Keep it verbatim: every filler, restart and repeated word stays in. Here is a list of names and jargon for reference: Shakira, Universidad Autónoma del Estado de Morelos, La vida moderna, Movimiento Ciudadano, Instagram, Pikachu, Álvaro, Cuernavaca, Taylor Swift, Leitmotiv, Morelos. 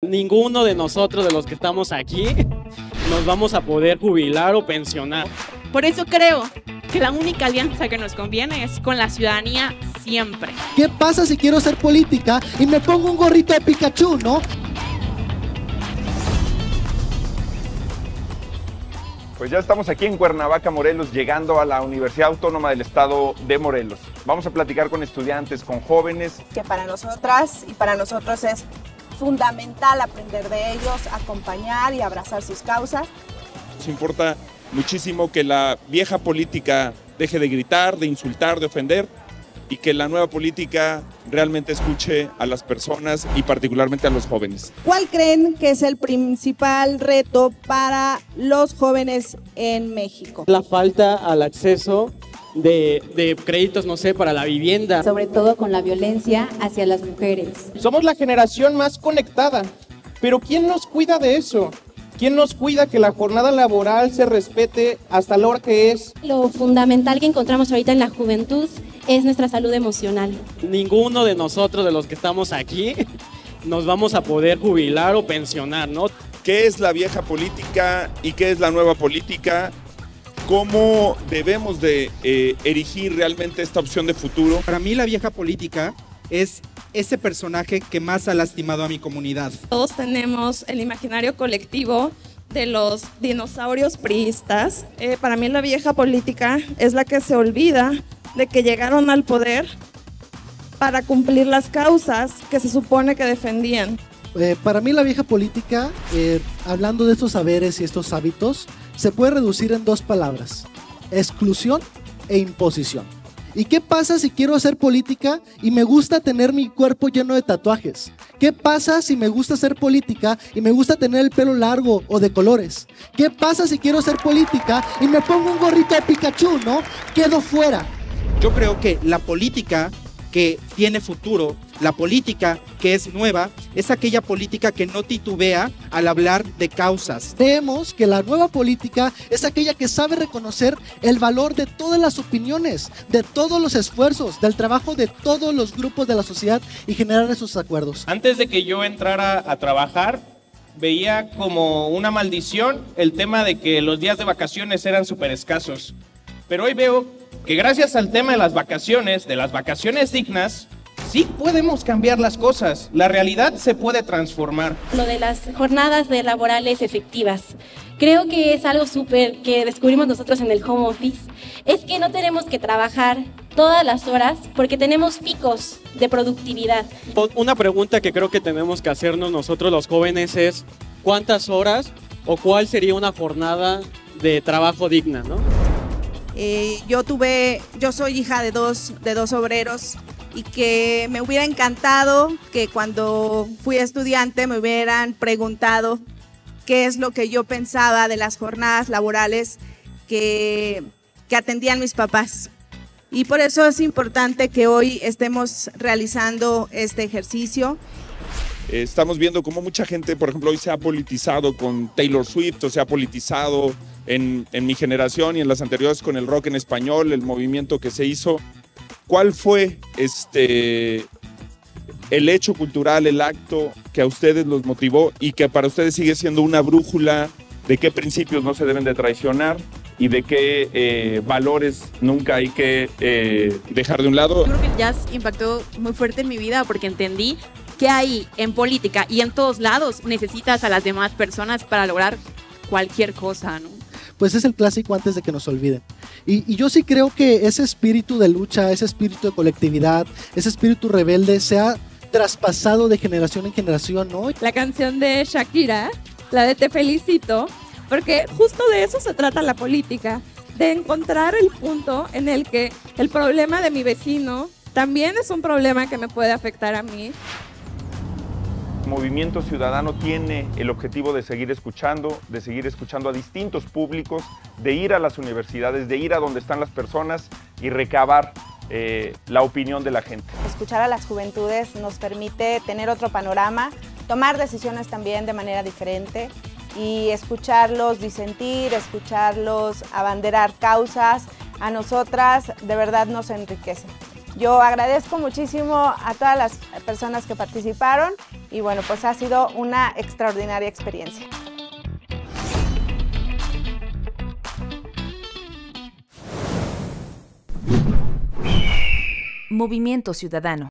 Ninguno de nosotros, de los que estamos aquí, nos vamos a poder jubilar o pensionar. Por eso creo que la única alianza que nos conviene es con la ciudadanía siempre. ¿Qué pasa si quiero hacer política y me pongo un gorrito de Pikachu, no? Pues ya estamos aquí en Cuernavaca, Morelos, llegando a la Universidad Autónoma del Estado de Morelos. Vamos a platicar con estudiantes, con jóvenes. Que para nosotras y para nosotros es fundamental aprender de ellos, acompañar y abrazar sus causas. Nos importa muchísimo que la vieja política deje de gritar, de insultar, de ofender y que la nueva política realmente escuche a las personas y particularmente a los jóvenes. ¿Cuál creen que es el principal reto para los jóvenes en México? La falta al acceso de, de créditos, no sé, para la vivienda. Sobre todo con la violencia hacia las mujeres. Somos la generación más conectada, pero ¿quién nos cuida de eso? ¿Quién nos cuida que la jornada laboral se respete hasta la hora que es? Lo fundamental que encontramos ahorita en la juventud es nuestra salud emocional. Ninguno de nosotros, de los que estamos aquí, nos vamos a poder jubilar o pensionar, ¿no? ¿Qué es la vieja política y qué es la nueva política? ¿Cómo debemos de eh, erigir realmente esta opción de futuro? Para mí la vieja política es ese personaje que más ha lastimado a mi comunidad. Todos tenemos el imaginario colectivo de los dinosaurios priistas. Eh, para mí la vieja política es la que se olvida de que llegaron al poder para cumplir las causas que se supone que defendían. Eh, para mí la vieja política, eh, hablando de estos saberes y estos hábitos, se puede reducir en dos palabras: exclusión e imposición. ¿Y qué pasa si quiero hacer política y me gusta tener mi cuerpo lleno de tatuajes? ¿Qué pasa si me gusta hacer política y me gusta tener el pelo largo o de colores? ¿Qué pasa si quiero hacer política y me pongo un gorrito de Pikachu, no? Quedo fuera. Yo creo que la política que tiene futuro, la política que es nueva, es aquella política que no titubea al hablar de causas. Creemos que la nueva política es aquella que sabe reconocer el valor de todas las opiniones, de todos los esfuerzos, del trabajo de todos los grupos de la sociedad y generar esos acuerdos. Antes de que yo entrara a trabajar, veía como una maldición el tema de que los días de vacaciones eran súper escasos. Pero hoy veo que gracias al tema de las vacaciones, de las vacaciones dignas, sí podemos cambiar las cosas, la realidad se puede transformar. Lo de las jornadas de laborales efectivas, creo que es algo súper que descubrimos nosotros en el home office, es que no tenemos que trabajar todas las horas porque tenemos picos de productividad. Una pregunta que creo que tenemos que hacernos nosotros los jóvenes es ¿cuántas horas o cuál sería una jornada de trabajo digna, no? Eh, yo tuve, yo soy hija de dos, de dos obreros y que me hubiera encantado que cuando fui estudiante me hubieran preguntado qué es lo que yo pensaba de las jornadas laborales que, que atendían mis papás. Y por eso es importante que hoy estemos realizando este ejercicio. Estamos viendo cómo mucha gente, por ejemplo, hoy se ha politizado con Taylor Swift, o se ha politizado en, en mi generación y en las anteriores con el rock en español, el movimiento que se hizo. ¿Cuál fue este, el hecho cultural, el acto que a ustedes los motivó y que para ustedes sigue siendo una brújula de qué principios no se deben de traicionar y de qué eh, valores nunca hay que eh, dejar de un lado? Yo creo que el jazz impactó muy fuerte en mi vida porque entendí que ahí en política y en todos lados necesitas a las demás personas para lograr cualquier cosa, ¿no? Pues es el clásico antes de que nos olviden. Y, y yo sí creo que ese espíritu de lucha, ese espíritu de colectividad, ese espíritu rebelde se ha traspasado de generación en generación, ¿no? La canción de Shakira, la de Te Felicito, porque justo de eso se trata la política, de encontrar el punto en el que el problema de mi vecino también es un problema que me puede afectar a mí. Movimiento Ciudadano tiene el objetivo de seguir escuchando, de seguir escuchando a distintos públicos, de ir a las universidades, de ir a donde están las personas y recabar eh, la opinión de la gente. Escuchar a las juventudes nos permite tener otro panorama, tomar decisiones también de manera diferente y escucharlos disentir, escucharlos abanderar causas, a nosotras de verdad nos enriquece. Yo agradezco muchísimo a todas las personas que participaron y bueno, pues ha sido una extraordinaria experiencia. Movimiento Ciudadano.